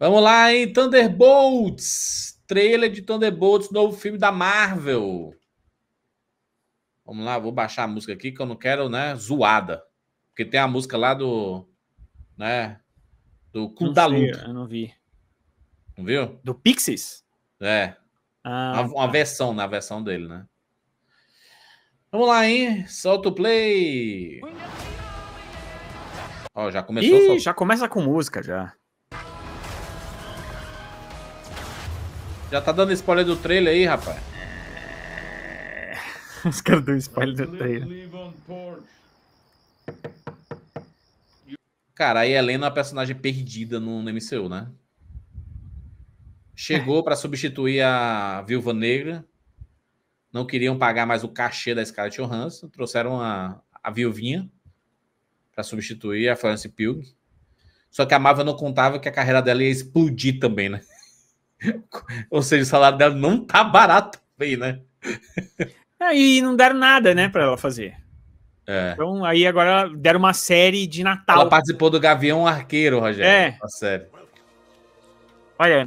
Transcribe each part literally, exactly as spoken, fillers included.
Vamos lá, hein? Thunderbolts. Trailer de Thunderbolts, novo filme da Marvel. Vamos lá, vou baixar a música aqui, que eu não quero, né, zoada. Porque tem a música lá do... né, do Clube da Luta. Eu não vi. Não viu? Do Pixies? É. Ah, uma, uma versão, na versão dele, né? Vamos lá, hein? Solta o play. Ó, oh, já começou. Ih, já começa com música, já. Já tá dando spoiler do trailer aí, rapaz. É... Os caras dão spoiler do trailer. Cara, a Helena é uma personagem perdida no, no M C U, né? Chegou pra substituir a Viúva Negra. Não queriam pagar mais o cachê da Scarlett Johansson. Trouxeram a, a viuvinha pra substituir a Florence Pugh. Só que a Marvel não contava que a carreira dela ia explodir também, né? Ou seja, o salário dela não tá barato aí, né? É, e não deram nada, né, pra ela fazer. É. Então, aí agora deram uma série de Natal. Ela participou do Gavião Arqueiro, Rogério. É. Uma série. Olha,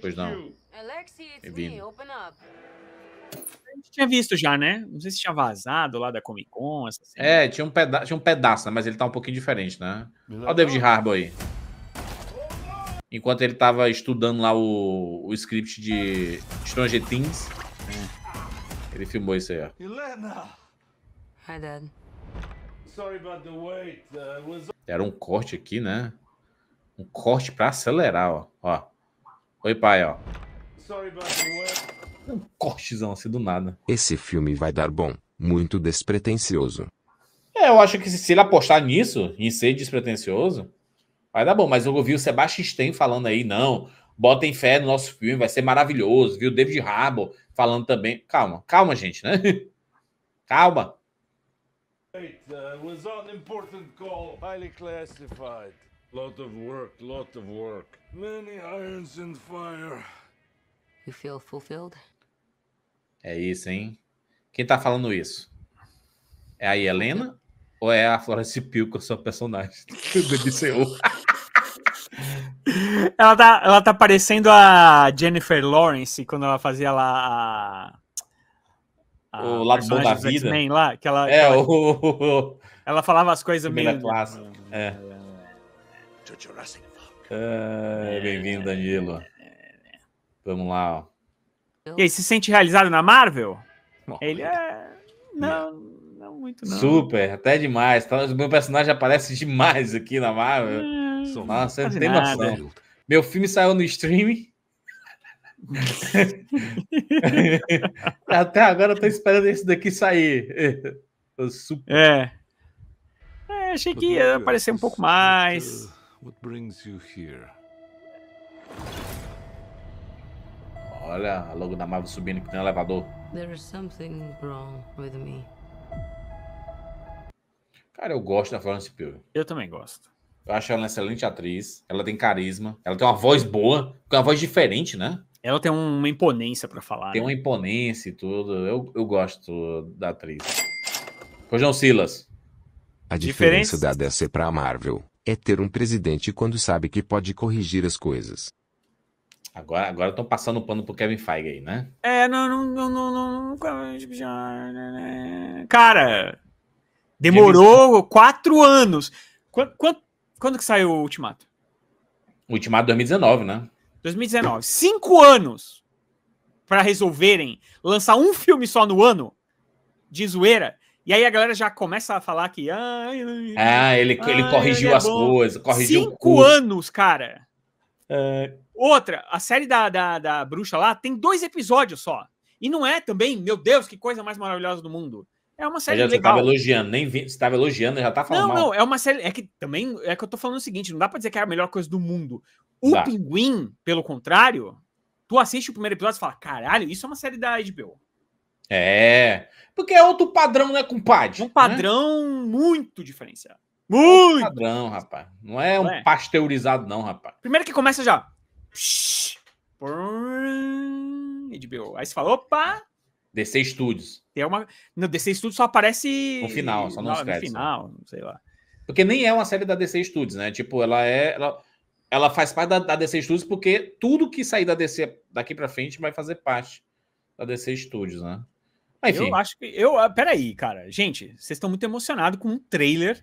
pois não. Alexi, é me, open up. A gente tinha visto já, né? Não sei se tinha vazado lá da Comic-Con. Essa série. É, tinha um, peda tinha um pedaço, né? Mas ele tá um pouquinho diferente, né? Olha o David Harbour aí. Enquanto ele tava estudando lá o, o script de Stranger Things, ele filmou isso aí, ó. Yelena. Hi, Dad. Sorry about the wait. Uh, was... Era um corte aqui, né? Um corte pra acelerar, ó. Ó. Oi, pai, ó. Sorry about the wait. Um cortezão assim do nada. Esse filme vai dar bom. Muito despretensioso. É, eu acho que se ele apostar nisso, em ser despretensioso... vai dar bom, mas eu ouvi o Sebastian Stein falando aí, não, botem fé no nosso filme, vai ser maravilhoso, viu? David Harbour falando também. Calma, calma, gente, né? Calma. É isso, hein? Quem tá falando isso? É a Yelena ou é a Florence Pugh com a sua personagem? Ela tá, ela tá parecendo a Jennifer Lawrence quando ela fazia lá a, a o lado bom da vida lá, que ela, é, que ela, o... ela falava as coisas meio classe. É. É, bem-vindo, Danilo. Vamos lá, ó. E aí, se sente realizado na Marvel? Bom, ele é... não, não muito não. Super, até demais. O meu personagem aparece demais aqui na Marvel. É. Nossa, não, você não tem noção. Meu filme saiu no streaming. Até agora eu tô esperando esse daqui sair. Super... é. É, achei que ia aparecer um pouco mais. Olha, a logo da Marvel subindo que tem um elevador. There is something wrong with me. Cara, eu gosto da Florence Pugh. Eu também gosto. Eu acho ela uma excelente atriz, ela tem carisma, ela tem uma voz boa, com uma voz diferente, né? Ela tem uma imponência pra falar. Tem, né? Uma imponência e tudo. Eu, eu gosto da atriz. Rojão Silas. A diferença, diferença da D C pra Marvel é ter um presidente quando sabe que pode corrigir as coisas. Agora estão agora passando o pano pro Kevin Feige aí, né? É, não, não, não, não, não. Cara, demorou quatro anos. Quanto? Quant... Quando que saiu o Ultimato? O Ultimato dois mil e dezenove, né? dois mil e dezenove. Cinco anos pra resolverem lançar um filme só no ano de zoeira. E aí a galera já começa a falar que... ah, ele, ah, ele corrigiu ele é as bom. coisas. Corrigiu Cinco anos, cara. É... Outra, a série da, da, da bruxa lá tem dois episódios só. E não é também, meu Deus, que coisa mais maravilhosa do mundo. É uma série legal. Você estava elogiando, nem vi, você estava elogiando, já tá falando mal. Não, não, é uma série, é que também, é que eu tô falando o seguinte, não dá pra dizer que é a melhor coisa do mundo. O tá. Pinguim, pelo contrário, tu assiste o primeiro episódio e fala, caralho, isso é uma série da H B O. É, porque é outro padrão, né, compadre? Um padrão, né? Muito diferenciado. Muito! É um padrão, rapaz. Não é um é. pasteurizado, não, rapaz. Primeiro que começa já. H B O. Aí você fala, opa... D C Studios. É uma... No D C Studios só aparece... No final, só nos créditos. No final, não sei lá. Porque nem é uma série da D C Studios, né? Tipo, ela é... Ela, ela faz parte da, da D C Studios porque tudo que sair da D C daqui pra frente vai fazer parte da D C Studios, né? Mas, enfim. Eu acho que... Eu, peraí, cara. Gente, vocês estão muito emocionados com um trailer.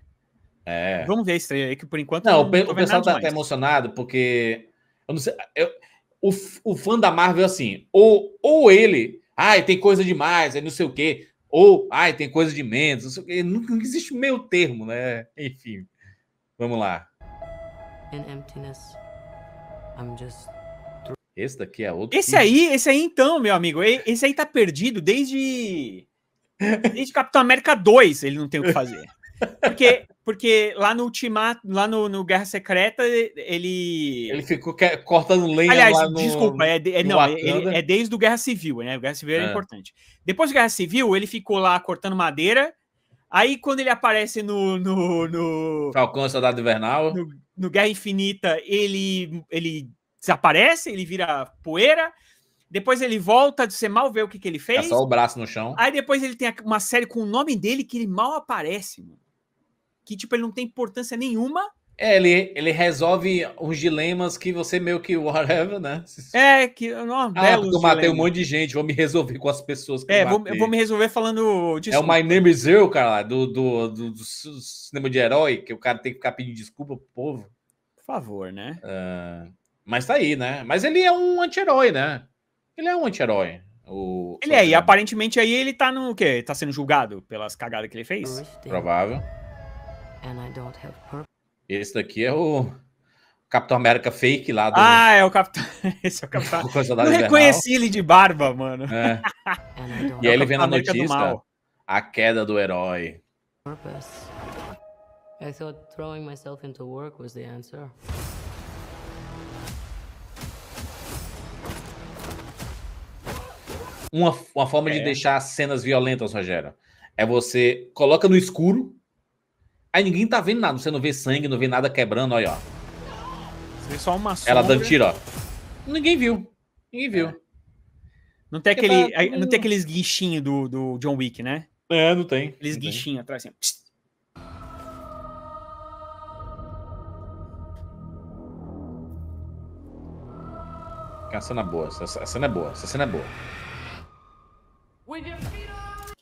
É. Vamos ver esse trailer aí, que por enquanto... Não, não o pessoal tá, tá emocionado porque... Eu não sei... Eu, o, o fã da Marvel, assim, ou, ou ele... Ai, tem coisa demais, aí não sei o quê... Ou, ai, tem coisa de menos, não sei o quê. Nunca existe meio termo, né? Enfim, vamos lá. Esse daqui é outro... Esse aí, esse aí então, meu amigo, esse aí tá perdido desde... Desde Capitão América dois, ele não tem o que fazer. Porque, porque lá no Ultimato, lá no, no Guerra Secreta, ele... Ele ficou cortando lenha. Aliás, lá no... desculpa, é, é, não, é, é desde o Guerra Civil, né? O Guerra Civil era é. importante. Depois do Guerra Civil, ele ficou lá cortando madeira. Aí, quando ele aparece no... no, no Falcão, Soldado Invernal. No, no Guerra Infinita, ele, ele desaparece, ele vira poeira. Depois ele volta, você mal vê o que, que ele fez. É só o braço no chão. Aí depois ele tem uma série com o nome dele que ele mal aparece, mano. Que, tipo, ele não tem importância nenhuma. É, ele, ele resolve uns dilemas que você meio que whatever, né? É, que... Não, ah, eu matei dilemas. Um monte de gente, vou me resolver com as pessoas que é, eu vou, eu vou me resolver falando... Desculpa. É o My Name Is You, cara, do, do, do, do cinema de herói, que o cara tem que ficar pedindo desculpa pro povo. Por favor, né? Uh, mas tá aí, né? Mas ele é um anti-herói, né? Ele é um anti-herói. O... Ele é, e aparentemente aí ele tá no quê? Tá sendo julgado pelas cagadas que ele fez? Provável. Esse daqui é o Capitão América fake lá do... Ah, é o Capitão... Esse é o Capitão... Não reconheci ele de barba, mano. É. E aí ele vem na notícia a queda do herói. I thought throwing myself into work was the answer. Uma, uma forma é. de deixar cenas violentas, Rogério, é você coloca no escuro, aí ninguém tá vendo nada, você não vê sangue, não vê nada quebrando, olha, ó. Você vê só uma sombra. Ela dando tiro, ó. Ninguém viu, ninguém viu. É. Não tem Porque aquele, tá... aí, não tem aqueles guichinhos do, do John Wick, né? É, não tem. Aqueles guichinhos atrás, assim. Psst. A cena é boa, a cena é boa, essa cena é boa.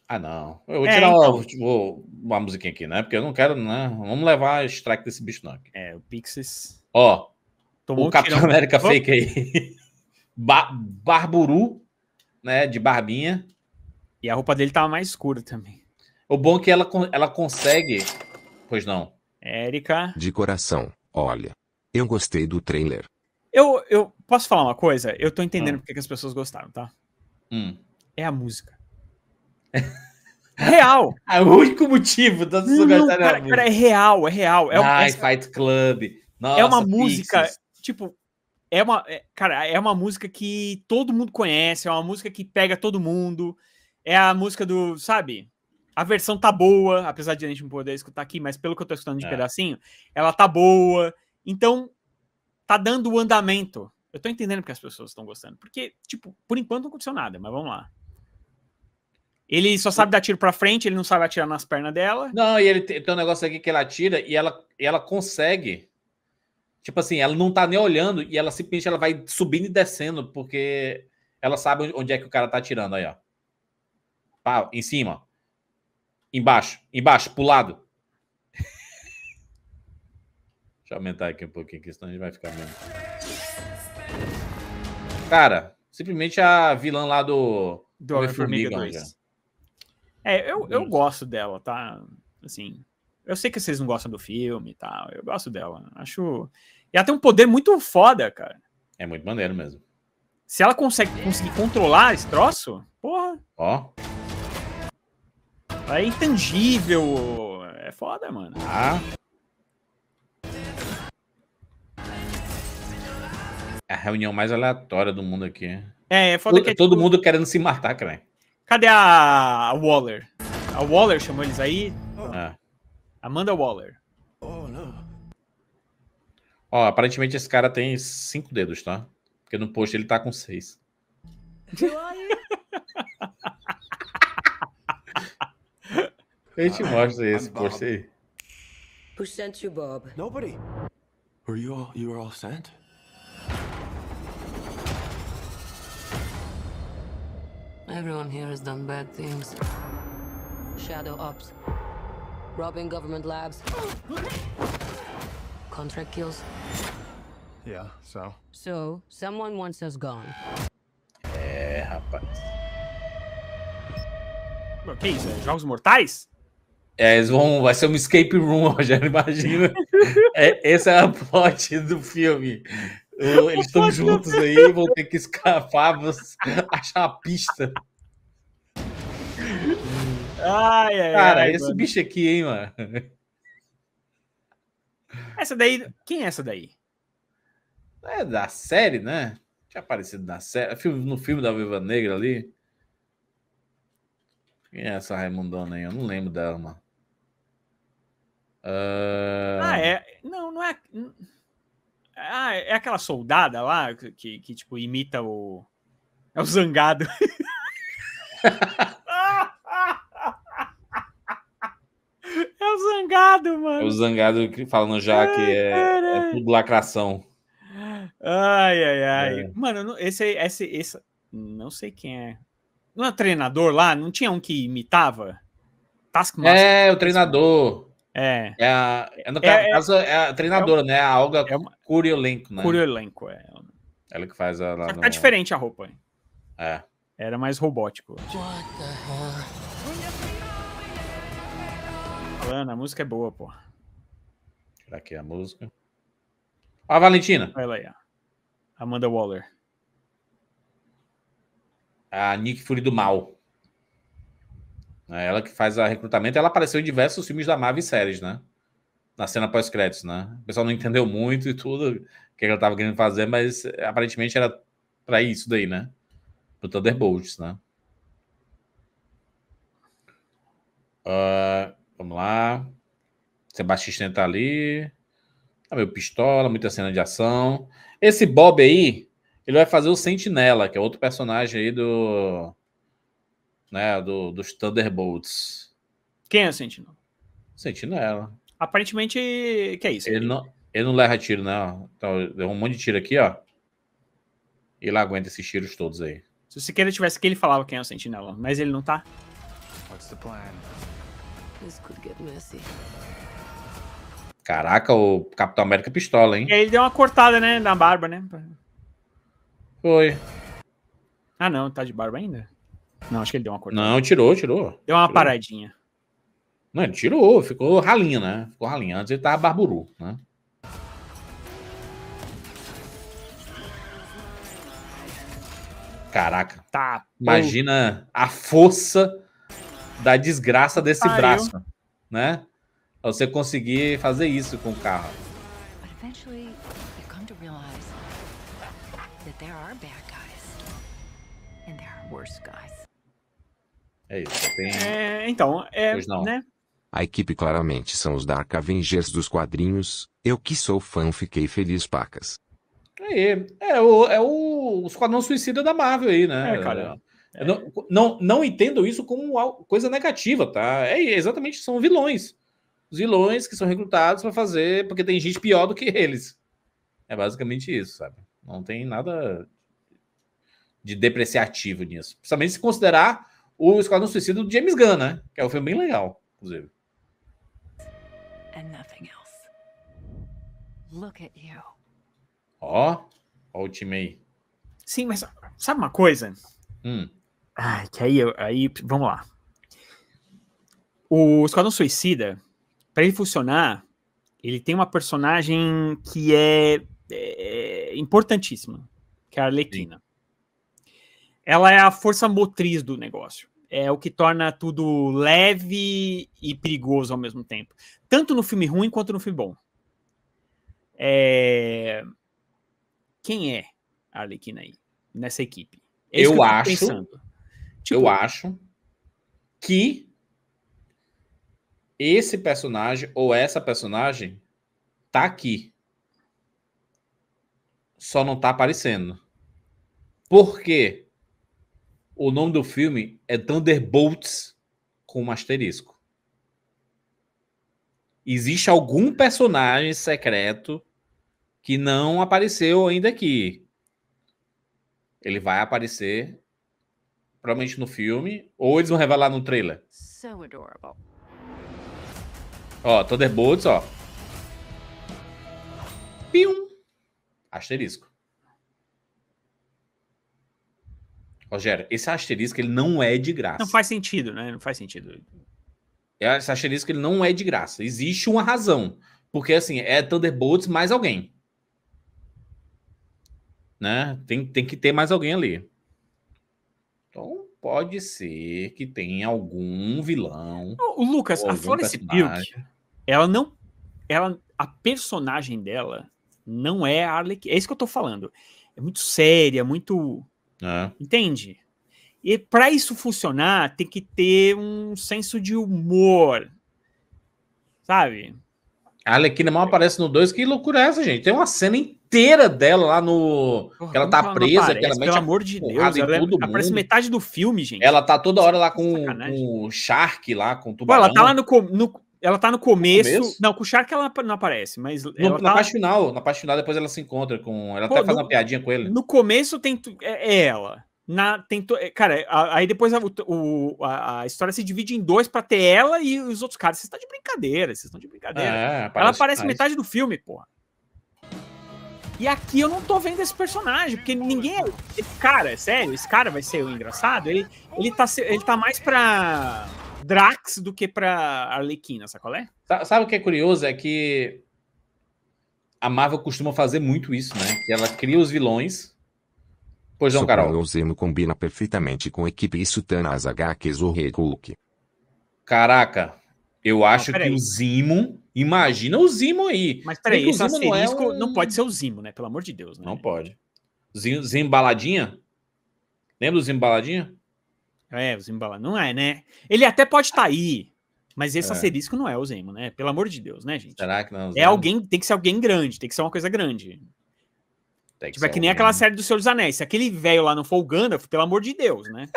Ah, não. Eu vou é, tirar então... uma, vou, uma musiquinha aqui, né? Porque eu não quero, né? Vamos levar strike desse bicho, não. Aqui. É, o Pixies. Ó, tomou o Capitão tirão. América oh. fake aí. Ba barburu, né? De barbinha. E a roupa dele tava mais escura também. O bom é que ela, ela consegue... Pois não. Érica. De coração, olha. Eu gostei do trailer. Eu, eu posso falar uma coisa? Eu tô entendendo hum. porque que as pessoas gostaram, tá? Hum. É a música. Real. É o único motivo das pessoas gostarem da música. É real, é real. É Ai, essa... Fight Club. Nossa, é uma Pixies. Música, tipo, é uma, é, cara, é uma música que todo mundo conhece, é uma música que pega todo mundo. É a música do, sabe? A versão tá boa, apesar de a gente não poder escutar aqui, mas pelo que eu tô escutando de é. pedacinho, ela tá boa. Então, tá dando o andamento. Eu tô entendendo porque as pessoas estão gostando. Porque, tipo, por enquanto não aconteceu nada, mas vamos lá. Ele só sabe dar tiro pra frente, ele não sabe atirar nas pernas dela. Não, e ele tem, tem um negócio aqui que ela atira e ela, e ela consegue. Tipo assim, ela não tá nem olhando e ela simplesmente ela vai subindo e descendo porque ela sabe onde é que o cara tá atirando. Aí, ó. Pá, em cima. Embaixo. Embaixo, pro lado. Deixa eu aumentar aqui um pouquinho, que senão a gente vai ficar vendo. Cara, simplesmente a vilã lá do... Do Homem-Formiga dois. É, eu, eu gosto dela, tá? Assim, eu sei que vocês não gostam do filme e tal, eu gosto dela. Acho... E ela tem um poder muito foda, cara. É muito maneiro mesmo. Se ela consegue conseguir controlar esse troço, porra. Ó. Ela é intangível. É foda, mano. Ah. É a reunião mais aleatória do mundo aqui. É, é foda que é, tipo... Todo mundo querendo se matar, cara. Cadê a Waller? A Waller chamou eles aí? Ah. Amanda Waller. Oh, não. Ó, aparentemente esse cara tem cinco dedos, tá? Porque no post ele tá com seis. Eu te mostro esse post aí. Who sent you, Bob? Nobody. Were you all you were all sent? Everyone here has done bad things. Shadow ops. Robbing government labs. Contract kills. Yeah, so. So, someone wants us gone. É, rapaz. Mano, que isso? Jogos Mortais? É, eles vão, vai ser um escape room, Rogério, imagina. É, esse é a plot do filme. Eles estão juntos aí, vão ter que escapar, achar a pista. Ai, ai, cara, ai, esse mano. Bicho aqui, hein, mano. Essa daí, quem é essa daí? É da série, né? Tinha aparecido na série, no filme da Viúva Negra ali. Quem é essa Raimundona aí? Eu não lembro dela, mano. Uh... Ah, é. Não, não é. Ah, é aquela soldada lá que, que tipo, imita o. É o Zangado. É o Zangado, mano. É o Zangado que falando já ai, que é, é tudo lacração. Ai, ai, ai. É. Mano, esse, esse, esse. Não sei quem é. Não é treinador lá? Não tinha um que imitava? Taskmaster. É, o treinador. É. É a, é, no é, caso, é a treinadora, é um, né? A Olga é uma, Kuriolenko, né? Kuriolenko, é. Ela que faz a... Só que tá no... diferente a roupa. Hein? É. Era mais robótico. What the hell? Alana, a música é boa, pô. Será que é a música? Ó a Valentina. Ela aí, ó. Amanda Waller. A Nick Fury do Mal. Ela que faz a recrutamento. Ela apareceu em diversos filmes da Marvel e séries, né? Na cena pós-créditos, né? O pessoal não entendeu muito e tudo o que ela tava querendo fazer, mas aparentemente era pra isso daí, né? Pro Thunderbolts, né? Uh, vamos lá. Sebastião tá ali. Tá meio pistola, muita cena de ação. Esse Bob aí... Ele vai fazer o Sentinela, que é outro personagem aí do... Né, do, dos Thunderbolts. Quem é o Sentinela? Sentinela. Aparentemente, que é isso? Ele não, ele não leva tiro, não. Então, deu um monte de tiro aqui, ó. E ele aguenta esses tiros todos aí. Se o Siqueira tivesse aqui, ele falava quem é o Sentinela. Mas ele não tá. What's the plan? This could get messy. Caraca, o Capitão América pistola, hein? E aí ele deu uma cortada, né? Na barba, né? Foi. Ah, não. Tá de barba ainda? Não, acho que ele deu uma cortada. Não, tirou, tirou. Deu uma tirou. paradinha. Não, ele tirou. Ficou ralinho, né? Ficou ralinho. Antes ele tava barburu, né? Caraca. Tá. Imagina a força da desgraça desse Pariu. braço, né? Pra você conseguir fazer isso com o carro. É isso, tem... é, então, é, né? A equipe claramente são os Dark Avengers dos quadrinhos. Eu que sou fã, fiquei feliz, pacas. Aí, é o, é o Esquadrão Suicida da Marvel aí, né? É, cara. É. Eu não, não, não entendo isso como coisa negativa, tá? É, exatamente, são vilões. Os vilões que são recrutados para fazer, porque tem gente pior do que eles. É basicamente isso, sabe? Não tem nada... de depreciativo nisso. Principalmente se considerar o Esquadrão Suicida do James Gunn, né? Que é um filme bem legal, inclusive. Ó, ó o time aí. Sim, mas sabe uma coisa? Hum. Ai, que aí, aí, vamos lá. O Esquadrão Suicida, para ele funcionar, ele tem uma personagem que é, é importantíssima, que é a Arlequina. Sim. Ela é a força motriz do negócio. É o que torna tudo leve e perigoso ao mesmo tempo. Tanto no filme ruim quanto no filme bom. É... Quem é a Arlequina aí? Nessa equipe? É eu, eu acho... Tipo... Eu acho que esse personagem ou essa personagem tá aqui. Só não tá aparecendo. Por quê? O nome do filme é Thunderbolts com um asterisco. existe algum personagem secreto que não apareceu ainda aqui. Ele vai aparecer provavelmente no filme, ou eles vão revelar no trailer. So adorable. Ó, Thunderbolts, ó. Pium. Asterisco. Rogério, esse asterisco, ele não é de graça. Não faz sentido, né? Não faz sentido. Esse asterisco, ele não é de graça. Existe uma razão. Porque, assim, é Thunderbolts mais alguém. Né? Tem, tem que ter mais alguém ali. Então, pode ser que tenha algum vilão. O Lucas, a Florence Pugh, ela não... Ela, a personagem dela não é a Arlequina. É isso que eu tô falando. É muito séria, muito... É. Entende? E para isso funcionar, tem que ter um senso de humor. Sabe? A Arlequina mal aparece no dois. Que loucura é essa, gente? Tem uma cena inteira dela lá no... Porra, que ela tá ela presa. Aparece, que ela mete pelo amor de Deus. Ela aparece metade do filme, gente. Ela tá toda hora lá com, com o Shark, lá com o tubarão. Pô, ela tá lá no... no ela tá no começo. no começo... Não, com o Shark ela não aparece, mas... No, ela na tá... parte final. Na parte final, depois ela se encontra com... Ela Pô, até faz no, uma piadinha com ele. No começo tem... Tu... É, é ela. Na, tem to... Cara, aí depois a, o, a, a história se divide em dois pra ter ela e os outros caras. Vocês estão de brincadeira. Vocês estão de brincadeira. É, ela aparece mais. Metade do filme, porra. E aqui eu não tô vendo esse personagem, porque ninguém... Esse cara, sério, esse cara vai ser o engraçado. Ele, ele, tá, ele tá mais pra... Drax do que pra Arlequina, sacolé? Sabe o que é curioso? É que a Marvel costuma fazer muito isso, né? Que ela cria os vilões. Pois não, Carol. O Zemo combina perfeitamente com a equipe e Sutana, as H Qs, o Rei Hulk. Caraca, eu acho ah, que o Zemo... Imagina o Zemo aí. Mas peraí, esse asterisco não, é um... não pode ser o Zemo, né? Pelo amor de Deus, né? Não pode. Zemo Baladinha? Lembra do Zemo Baladinha? É, o Zemo Baladinha. Não é, né? Ele até pode estar tá aí, mas esse é. asterisco não é o Zemo, né? Pelo amor de Deus, né, gente? Será que não é o Zemo? É alguém, tem que ser alguém grande, tem que ser uma coisa grande. Tem que tipo, é que nem alguém. Aquela série do Senhor dos Anéis. Se aquele velho lá não for o Gandalf, pelo amor de Deus, né?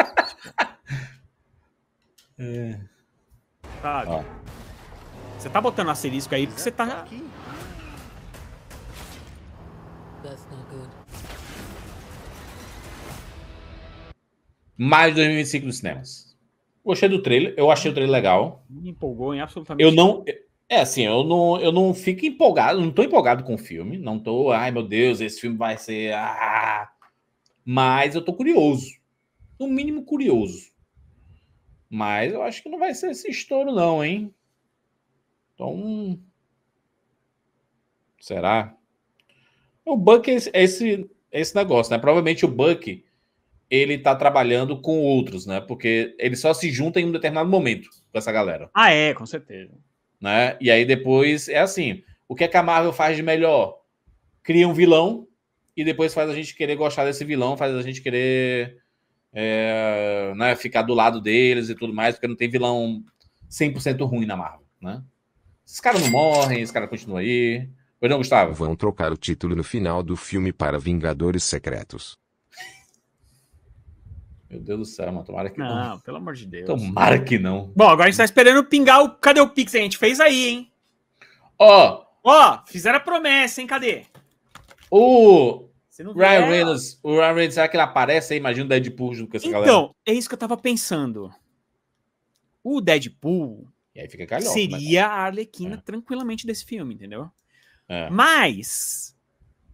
é. Sabe? Ó. Você tá botando asterisco aí porque você tá... Mais de dois mil e vinte e cinco nos cinemas. Gostei do trailer, eu achei o trailer legal. Me empolgou em absolutamente... Eu não... É assim, eu não, eu não fico empolgado, não tô empolgado com o filme, não tô... Ai, meu Deus, esse filme vai ser... Ah! Mas eu tô curioso. No mínimo curioso. Mas eu acho que não vai ser esse estouro não, hein? Então... Será? O Bucky é esse, é esse negócio, né? Provavelmente o Bucky... ele tá trabalhando com outros, né? Porque ele só se junta em um determinado momento com essa galera. Ah, é, com certeza. Né? E aí depois é assim, o que a Marvel faz de melhor? Cria um vilão e depois faz a gente querer gostar desse vilão, faz a gente querer é, né, ficar do lado deles e tudo mais, porque não tem vilão cem por cento ruim na Marvel, né? Esses caras não morrem, esses caras continuam aí. Pois não, Gustavo? Vão trocar o título no final do filme para Vingadores Secretos. Meu Deus do céu, mano. Tomara que não. Não, pelo amor de Deus. Tomara que não. Bom, agora a gente tá esperando pingar o... Cadê o Pix? A gente fez aí, hein? Ó. Oh, Ó, oh, fizeram a promessa, hein? Cadê? O Ryan Reynolds. O Ryan Reynolds, será que ele aparece aí? Imagina o Deadpool junto com essa então, galera. Então, é isso que eu tava pensando. O Deadpool e aí fica calhão, seria mas... a Arlequina é. tranquilamente desse filme, entendeu? É. Mas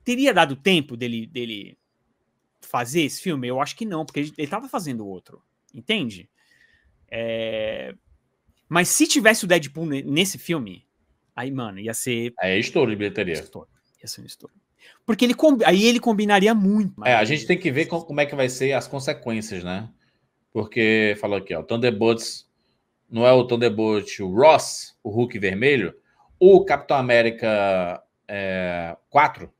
teria dado tempo dele... dele... fazer esse filme? Eu acho que não, porque ele tava fazendo outro, entende? É... Mas se tivesse o Deadpool nesse filme, aí, mano, ia ser... Aí é estouro de bilheteria. Estouro. Ia ser um estouro. Porque ele com... aí ele combinaria muito. Mas... É, a gente tem que ver como é que vai ser as consequências, né? Porque, falou aqui, ó, Thunderbolts, não é o Thunderbolt o Ross, o Hulk vermelho, o Capitão América é, quatro,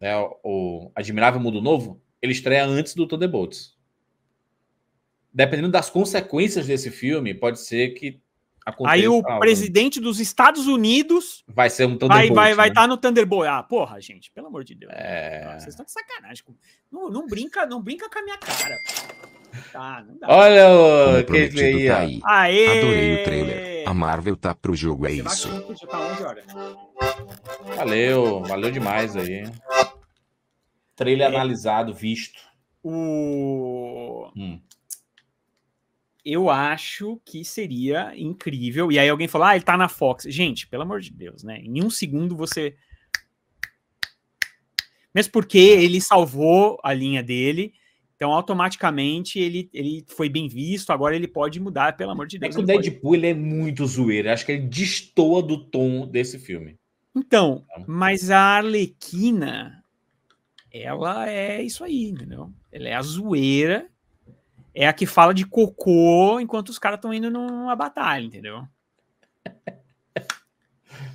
né, o Admirável Mundo Novo, ele estreia antes do Thunderbolts. Dependendo das consequências desse filme, pode ser que aconteça. Aí o algo. presidente dos Estados Unidos vai ser um Thunderbolt. Vai vai, né? vai estar no Thunderbolt. Ah, porra, gente, pelo amor de Deus. É... Não, vocês estão de sacanagem. Não, não brinca, não brinca com a minha cara. Tá, não dá. Olha o que veio aí. Aê! Adorei o trailer. A Marvel tá pro jogo, é isso. Valeu, valeu demais aí. Trailer é. analisado, visto. O... Hum. Eu acho que seria incrível. E aí alguém falou, ah, ele tá na Fox. Gente, pelo amor de Deus, né? Em um segundo você... Mesmo porque ele salvou a linha dele, então automaticamente ele, ele foi bem visto, agora ele pode mudar, pelo amor de Deus. É que o Deadpool ele é muito zoeiro, acho que ele destoa do tom desse filme. Então, mas a Arlequina, ela é isso aí, entendeu? Ela é a zoeira, é a que fala de cocô enquanto os caras estão indo numa batalha, entendeu?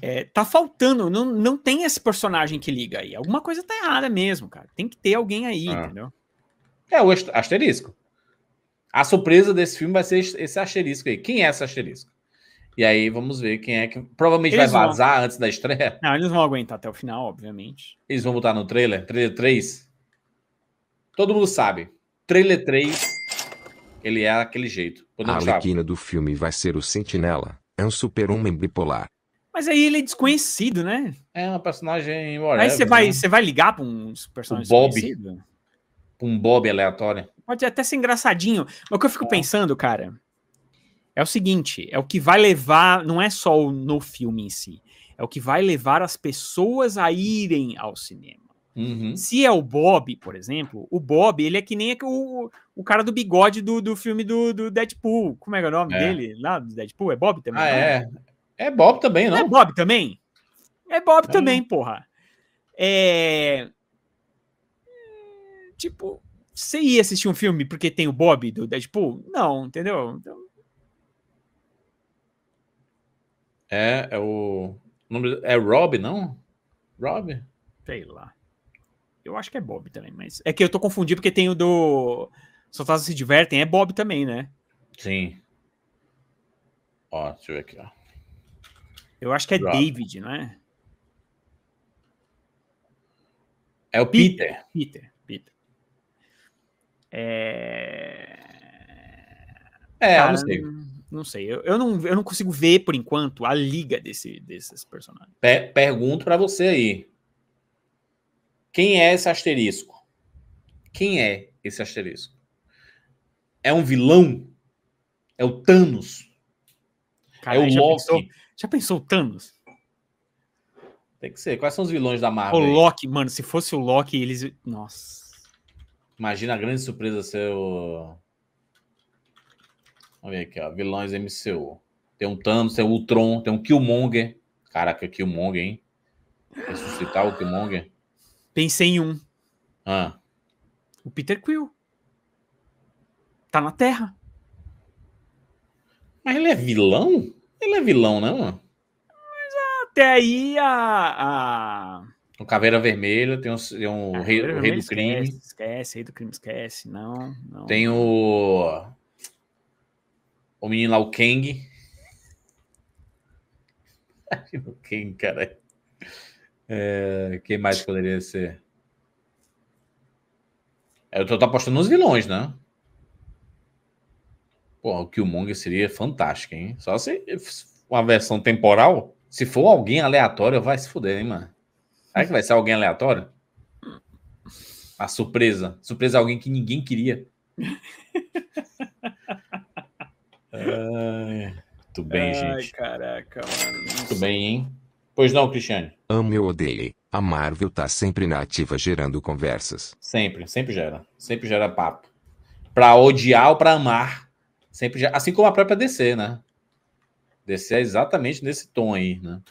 É, tá faltando, não, não tem esse personagem que liga aí. Alguma coisa tá errada mesmo, cara. Tem que ter alguém aí, ah. entendeu? É o asterisco. A surpresa desse filme vai ser esse asterisco aí. Quem é esse asterisco? E aí vamos ver quem é que... Provavelmente eles vai vazar vão... antes da estreia. Não, eles vão aguentar até o final, obviamente. Eles vão botar no trailer? Trailer três? Todo mundo sabe. Trailer três, ele é daquele jeito. A Arlequina do filme vai ser o Sentinela. É um super-homem bipolar. Mas aí ele é desconhecido, né? É uma personagem... Whatever, aí você vai, né? vai ligar pra um personagem Bob. desconhecido? Um Bob aleatório. Pode até ser engraçadinho. Mas o que eu fico é. pensando, cara, é o seguinte, é o que vai levar... Não é só o, no filme em si. É o que vai levar as pessoas a irem ao cinema. Uhum. Se é o Bob, por exemplo, o Bob, ele é que nem o, o cara do bigode do, do filme do, do Deadpool. Como é o nome é. dele? Lá do Deadpool? É Bob também? Ah, é. É Bob também, não? É Bob também? É Bob não. também, porra. É... Tipo, você ia assistir um filme porque tem o Bob do Deadpool? Não, entendeu? Então... É, é o... É Rob, não? Rob? Sei lá. Eu acho que é Bob também, mas... É que eu tô confundindo porque tem o do... Soldados Se Divertem, é Bob também, né? Sim. Ó, deixa eu ver aqui, ó. Eu acho que é Rob. David, não é? É o Peter. Peter, Peter. É... É, Cara, eu não sei. Não sei. Eu, eu, não, eu não consigo ver, por enquanto, a liga desse, desses personagens. Per pergunto pra você aí. Quem é esse asterisco? Quem é esse asterisco? É um vilão? É o Thanos? Cara, é o Loki? Já pensou o Thanos? Tem que ser. Quais são os vilões da Marvel? O Loki, mano. Se fosse o Loki, eles... Nossa. Imagina a grande surpresa ser o... Vamos ver aqui, ó. Vilões M C U. Tem um Thanos, tem um Ultron, tem um Killmonger. Caraca, Killmonger, hein? Ressuscitar o Killmonger? Pensei em um. Ah. O Peter Quill. Tá na Terra. Mas ele é vilão? Ele é vilão, né, mano? Mas até aí a... a... O Caveira Vermelha, tem um, tem um ah, rei, o Rei do esquece, Crime. Esquece, Rei do Crime, esquece. Não, não. Tem o... O menino lá, o Kang. O Kang, cara. É, quem mais poderia ser? Eu tô, tô apostando nos vilões, né? Porra, o Killmonger seria fantástico, hein? Só se uma versão temporal, se for alguém aleatório, vai se fuder, hein, mano? Será que vai ser alguém aleatório? A surpresa. Surpresa alguém que ninguém queria. Ai, tudo bem, Ai, gente. Ai, caraca, mano. Tudo bem, hein? Pois não, Cristiane? Amo eu odeio. A Marvel tá sempre na ativa gerando conversas. Sempre, sempre gera. Sempre gera papo. Pra odiar ou pra amar. Sempre já, assim como a própria D C, né? D C é exatamente nesse tom aí, né?